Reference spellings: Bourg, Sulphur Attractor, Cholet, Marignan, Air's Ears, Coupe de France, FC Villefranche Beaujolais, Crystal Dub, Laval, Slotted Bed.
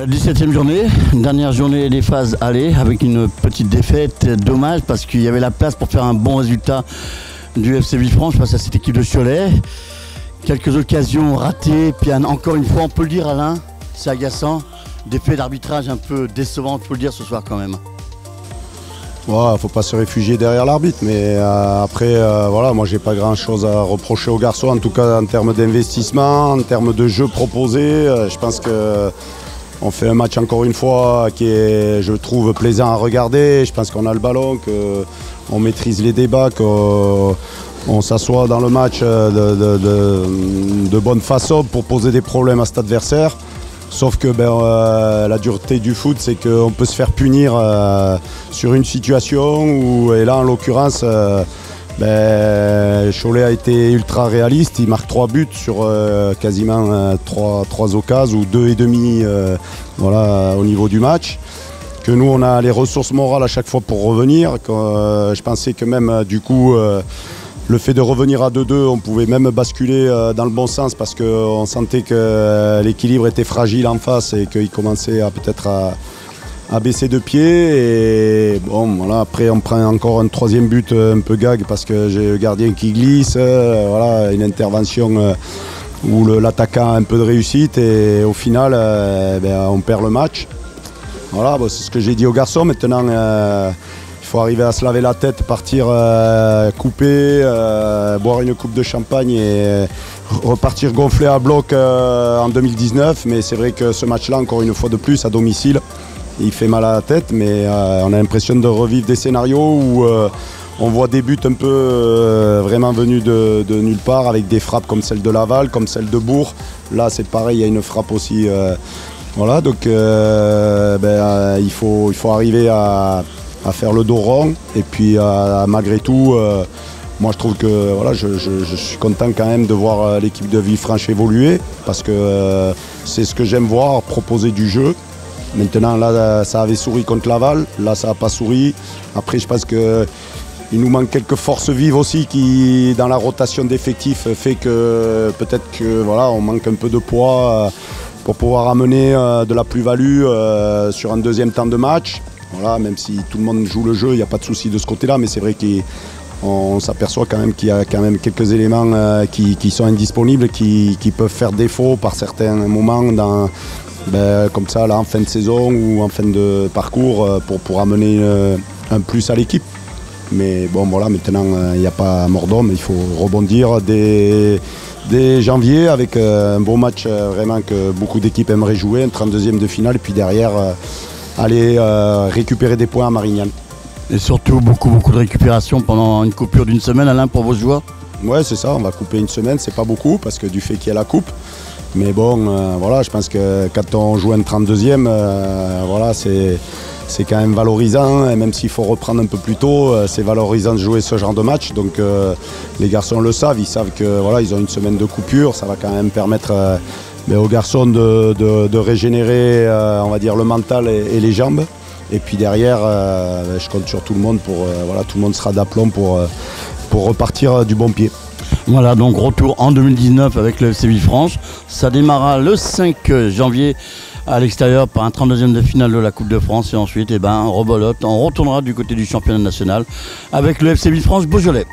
La 17e journée, dernière journée des phases aller, avec une petite défaite, dommage parce qu'il y avait la place pour faire un bon résultat du FC Villefranche face à cette équipe de Cholet. Quelques occasions ratées, puis encore une fois, on peut le dire Alain, c'est agaçant, des faits d'arbitrage un peu décevants, il faut le dire ce soir quand même. Il ne faut pas se réfugier derrière l'arbitre, mais après, voilà, moi j'ai pas grand chose à reprocher aux garçons, en tout cas en termes d'investissement, en termes de jeu proposé. Je pense qu'on fait un match encore une fois qui est, je trouve, plaisant à regarder. Je pense qu'on a le ballon, qu'on maîtrise les débats, qu'on s'assoit dans le match de bonne façon pour poser des problèmes à cet adversaire. Sauf que la dureté du foot, c'est qu'on peut se faire punir sur une situation où, et là en l'occurrence, Cholet a été ultra réaliste, il marque 3 buts sur quasiment 3 occasions ou 2,5 voilà, au niveau du match. Que nous on a les ressources morales à chaque fois pour revenir, je pensais que même du coup... Le fait de revenir à 2-2, on pouvait même basculer dans le bon sens parce qu'on sentait que l'équilibre était fragile en face et qu'il commençait peut-être à baisser de pied. Et bon, voilà, après, on prend encore un troisième but un peu gag parce que j'ai le gardien qui glisse, voilà, une intervention où l'attaquant a un peu de réussite et au final, on perd le match. Voilà, bon, c'est ce que j'ai dit aux garçons. Maintenant, il faut arriver à se laver la tête, partir couper, boire une coupe de champagne et repartir gonflé à bloc en 2019. Mais c'est vrai que ce match-là, encore une fois de plus, à domicile, il fait mal à la tête. Mais on a l'impression de revivre des scénarios où on voit des buts un peu vraiment venus de nulle part, avec des frappes comme celle de Laval, comme celle de Bourg. Là, c'est pareil, il y a une frappe aussi. Voilà, donc il faut arriver à faire le dos rond et puis malgré tout moi je trouve que voilà, je suis content quand même de voir l'équipe de Villefranche évoluer parce que c'est ce que j'aime voir, proposer du jeu. Maintenant là ça avait souri contre Laval, là ça n'a pas souri. Après je pense que il nous manque quelques forces vives aussi qui dans la rotation d'effectifs fait que peut-être que voilà, on manque un peu de poids pour pouvoir amener de la plus-value sur un deuxième temps de match. Voilà, même si tout le monde joue le jeu, il n'y a pas de souci de ce côté-là, mais c'est vrai qu'on s'aperçoit quand même qu'il y a quand même quelques éléments qui sont indisponibles, qui peuvent faire défaut par certains moments, comme ça, là, en fin de saison ou en fin de parcours, pour amener un plus à l'équipe. Mais bon, voilà, maintenant, il n'y a pas mort d'homme, il faut rebondir dès janvier avec un beau match vraiment que beaucoup d'équipes aimeraient jouer, un 32e de finale, et puis derrière... aller récupérer des points à Marignan. Et surtout beaucoup de récupération pendant une coupure d'une semaine, Alain, pour vos joueurs. Ouais, c'est ça, on va couper une semaine, c'est pas beaucoup parce que du fait qu'il y a la coupe. Mais bon, voilà, je pense que quand on joue un 32e, voilà, c'est quand même valorisant. Et même s'il faut reprendre un peu plus tôt, c'est valorisant de jouer ce genre de match. Donc les garçons le savent, ils savent que voilà, ils ont une semaine de coupure, ça va quand même permettre. Aux garçons de régénérer on va dire, le mental et les jambes. Et puis derrière, je compte sur tout le monde pour voilà, tout le monde sera d'aplomb pour repartir du bon pied. Voilà, donc retour en 2019 avec le FC Villefranche. Ça démarra le 5 janvier à l'extérieur par un 32e de finale de la Coupe de France. Et ensuite, on rebolote, on retournera du côté du championnat national avec le FC Villefranche Beaujolais.